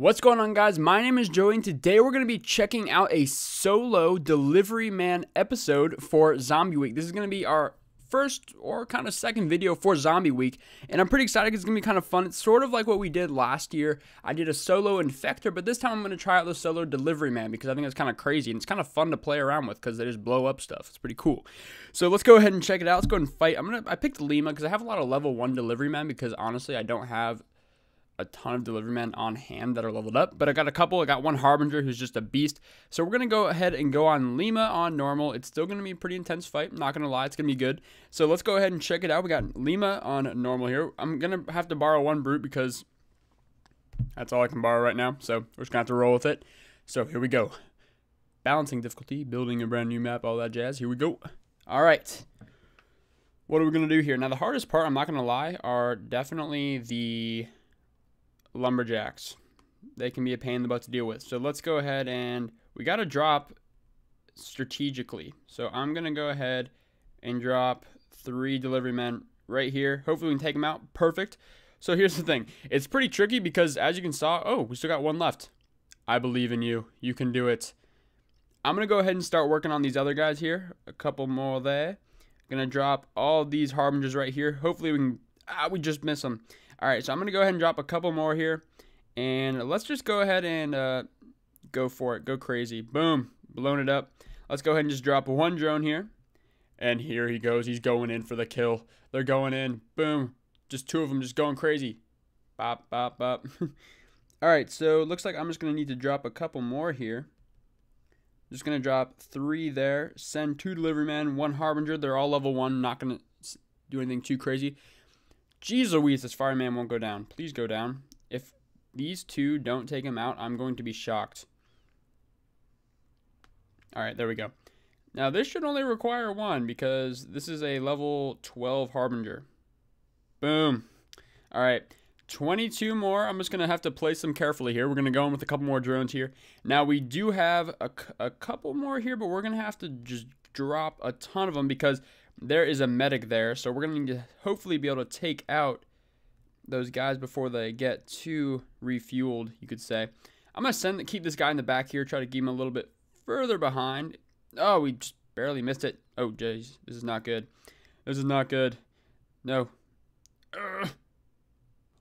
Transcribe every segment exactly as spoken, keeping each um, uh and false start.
What's going on, guys? My name is Joey, and today we're going to be checking out a solo Delivery Man episode for Zombie Week. This is going to be our first or kind of second video for Zombie Week, and I'm pretty excited because it's going to be kind of fun. It's sort of like what we did last year. I did a solo Infector, but this time I'm going to try out the solo Delivery Man because I think it's kind of crazy, and it's kind of fun to play around with because they just blow up stuff. It's pretty cool. So let's go ahead and check it out. Let's go ahead and fight. I'm going to, I picked Lima because I have a lot of level one Delivery Man because, honestly, I don't have a ton of Delivery Men on hand that are leveled up, but I got a couple. I got one Harbinger who's just a beast. So we're gonna go ahead and go on Lima on normal. It's still gonna be a pretty intense fight, I'm not gonna lie. It's gonna be good. So let's go ahead and check it out. We got Lima on normal here. I'm gonna have to borrow one brute because that's all I can borrow right now. So we're just gonna have to roll with it. So here we go. Balancing difficulty, building a brand new map, all that jazz. Here we go. All right. What are we gonna do here? Now the hardest part, I'm not gonna lie, are definitely the Lumberjacks. They can be a pain in the butt to deal with. So let's go ahead and we got to drop strategically. So I'm going to go ahead and drop three Delivery Men right here. Hopefully we can take them out. Perfect. So here's the thing. It's pretty tricky because, as you can saw, oh, we still got one left. I believe in you. You can do it. I'm going to go ahead and start working on these other guys here. A couple more there. Going to drop all these Harbingers right here. Hopefully we can, ah, we just miss them. All right, so I'm going to go ahead and drop a couple more here. And let's just go ahead and uh, go for it. Go crazy. Boom. Blown it up. Let's go ahead and just drop one drone here. And here he goes. He's going in for the kill. They're going in. Boom. Just two of them just going crazy. Bop, bop, bop. All right, so it looks like I'm just going to need to drop a couple more here. Just going to drop three there. Send two Delivery Men, one Harbinger. They're all level one. Not going to do anything too crazy. Jeez Louise, this fireman won't go down. Please go down. If these two don't take him out, I'm going to be shocked. All right, there we go. Now, this should only require one because this is a level twelve Harbinger. Boom. All right, twenty-two more. I'm just going to have to place them carefully here. We're going to go in with a couple more drones here. Now, we do have a, a couple more here, but we're going to have to just drop a ton of them because there is a medic there, so we're going to need to hopefully be able to take out those guys before they get too refueled, you could say. I'm going to send keep this guy in the back here, try to keep him a little bit further behind. Oh, we just barely missed it. Oh, jeez, this is not good. This is not good. No. Ugh.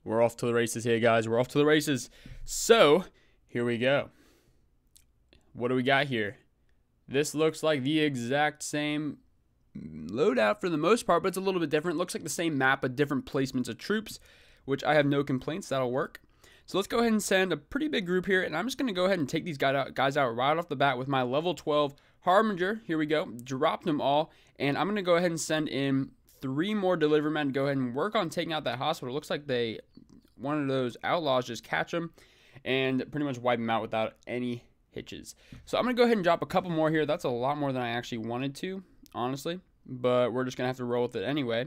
We're off to the races here, guys. We're off to the races. So, here we go. What do we got here? This looks like the exact same loadout for the most part, but it's a little bit different. Looks like the same map, but different placements of troops, which I have no complaints. That'll work. So let's go ahead and send a pretty big group here, and I'm just going to go ahead and take these guys out, guys out right off the bat with my level twelve Harbinger. Here we go. Dropped them all, and I'm going to go ahead and send in three more Delivery Men. Go ahead and work on taking out that hospital. It looks like they, one of those outlaws just catch them and pretty much wipe them out without any hitches. So I'm going to go ahead and drop a couple more here. That's a lot more than I actually wanted to, honestly, but we're just gonna have to roll with it anyway.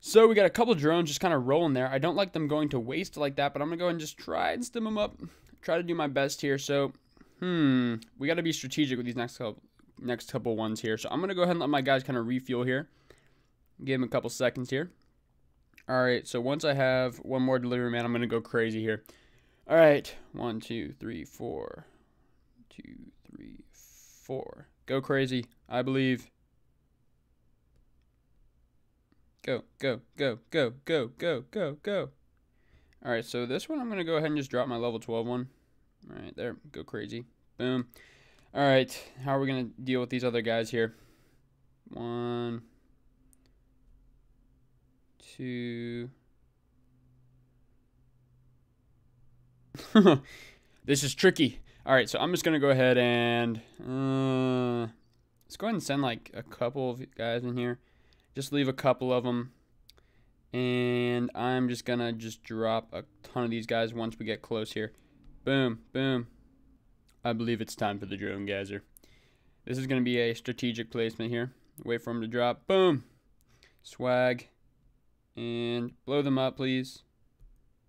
So we got a couple drones just kind of rolling there. I don't like them going to waste like that, but I'm gonna go ahead and just try and stim them up, try to do my best here. So hmm we got to be strategic with these next couple next couple ones here. So I'm gonna go ahead and let my guys kind of refuel here, give them a couple seconds here. All right, so once I have one more Delivery Man, I'm gonna go crazy here. All right, one two three four two three four. Go crazy. I believe. Go, go, go, go, go, go, go, go. All right, so this one I'm going to go ahead and just drop my level twelve one. All right, there. Go crazy. Boom. All right, how are we going to deal with these other guys here? One. Two. This is tricky. All right, so I'm just going to go ahead and... Uh, let's go ahead and send like a couple of guys in here. Just leave a couple of them. And I'm just going to just drop a ton of these guys once we get close here. Boom, boom. I believe it's time for the drone geyser. This is going to be a strategic placement here. Wait for them to drop. Boom. Swag. And blow them up, please.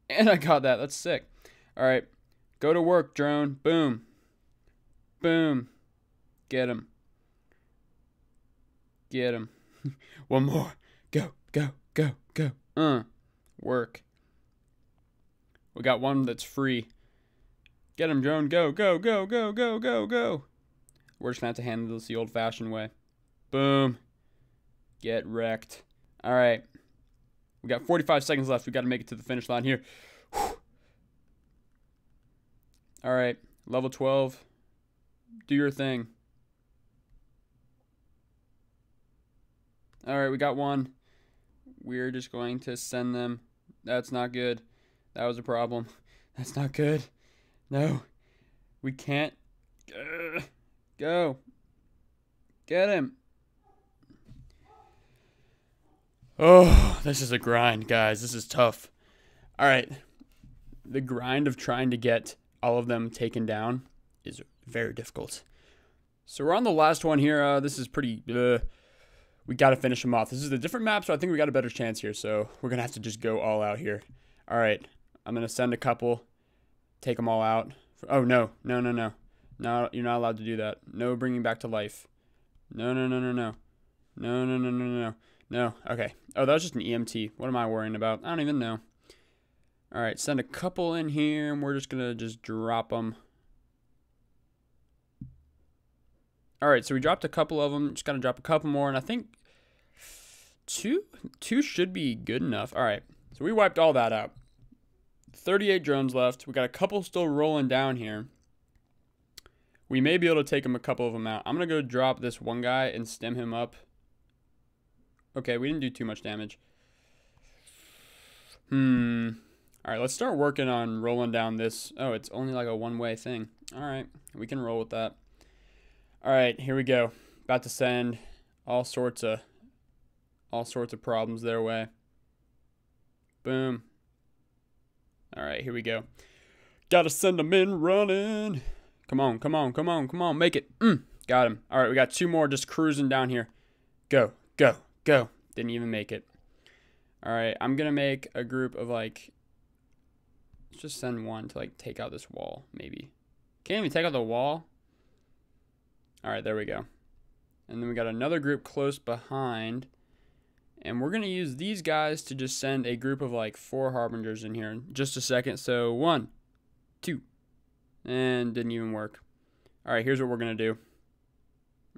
And I got that. That's sick. All right. Go to work, drone. Boom. Boom. Get him. Get him. One more. Go, go, go, go. Uh, work. We got one that's free. Get him, drone. Go, go, go, go, go, go, go. We're just going to have to handle this the old-fashioned way. Boom. Get wrecked. All right. We got forty-five seconds left. We got to make it to the finish line here. Whew. All right. Level twelve. Do your thing. All right. We got one. We're just going to send them. That's not good. That was a problem. That's not good. No. We can't. Ugh. Go. Get him. Oh, this is a grind, guys. This is tough. All right. The grind of trying to get all of them taken down is very difficult. So we're on the last one here. Uh, this is pretty... Uh, we got to finish them off. This is a different map, so I think we got a better chance here. So we're going to have to just go all out here. All right. I'm going to send a couple. Take them all out. Oh, no. No, no, no. No, you're not allowed to do that. No bringing back to life. No, no, no, no, no. No, no, no, no, no. No. Okay. Oh, that was just an E M T. What am I worrying about? I don't even know. All right. Send a couple in here, and we're just going to just drop them. All right. So we dropped a couple of them. Just got to drop a couple more, and I think two, two should be good enough. All right. So we wiped all that out. thirty-eight drones left. We got a couple still rolling down here. We may be able to take him a couple of them out. I'm going to go drop this one guy and stem him up. Okay, we didn't do too much damage. Hmm. All right, let's start working on rolling down this. Oh, it's only like a one-way thing. All right, we can roll with that. All right, here we go. About to send all sorts of all sorts of problems their way. Boom. All right, here we go. Got to send them in running. Come on, come on, come on, come on, make it. Mm, got him. All right, we got two more just cruising down here. Go, go, go. Didn't even make it. All right, I'm going to make a group of like, let's just send one to like take out this wall, maybe. Can't even take out the wall. All right, there we go. And then we got another group close behind. And we're going to use these guys to just send a group of like four Harbingers in here in just a second. So one, two. And didn't even work. All right, here's what we're gonna do.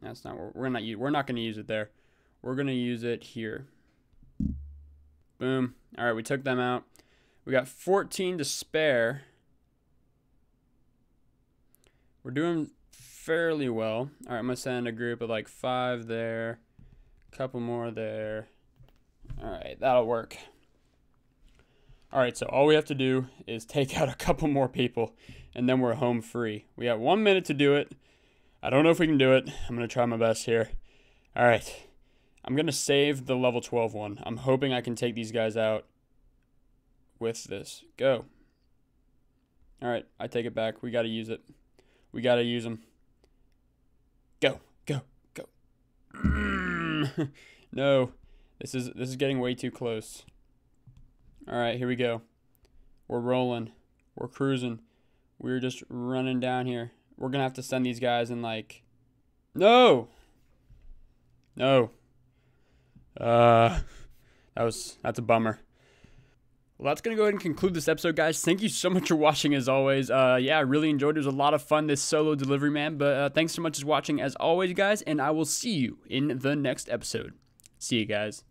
That's not what we're not. We're not gonna use it there. We're gonna use it here. Boom. All right, we took them out. We got fourteen to spare. We're doing fairly well. All right, I'm gonna send a group of like five there, a couple more there. All right, that'll work. All right, so all we have to do is take out a couple more people, and then we're home free. We have one minute to do it. I don't know if we can do it. I'm going to try my best here. All right. I'm going to save the level twelve one. I'm hoping I can take these guys out with this. Go. All right, I take it back. We got to use it. We got to use them. Go, go, go. No, this is, this is getting way too close. All right, here we go. We're rolling. We're cruising. We're just running down here. We're going to have to send these guys in like... No! No. Uh, that was... That's a bummer. Well, that's going to go ahead and conclude this episode, guys. Thank you so much for watching, as always. Uh, yeah, I really enjoyed it. It was a lot of fun, this solo delivery man. But uh, thanks so much for watching, as always, guys. And I will see you in the next episode. See you, guys.